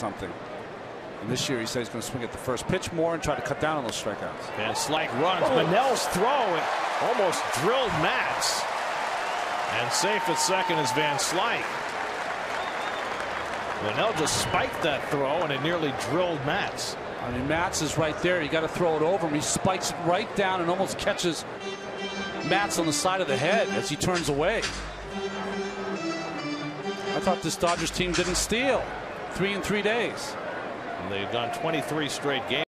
something. And this year he said he's going to swing at the first pitch more and try to cut down on those strikeouts. Van Slyke runs. Oh. Monell's throw almost drilled Matz. And safe at second is Van Slyke. Monell just spiked that throw and it nearly drilled Matz. I mean, Matz is right there. You got to throw it over him. He spikes it right down and almost catches Matz on the side of the head as he turns away. I thought this Dodgers team didn't steal. 3 in 3 days. And they've done 23 straight games.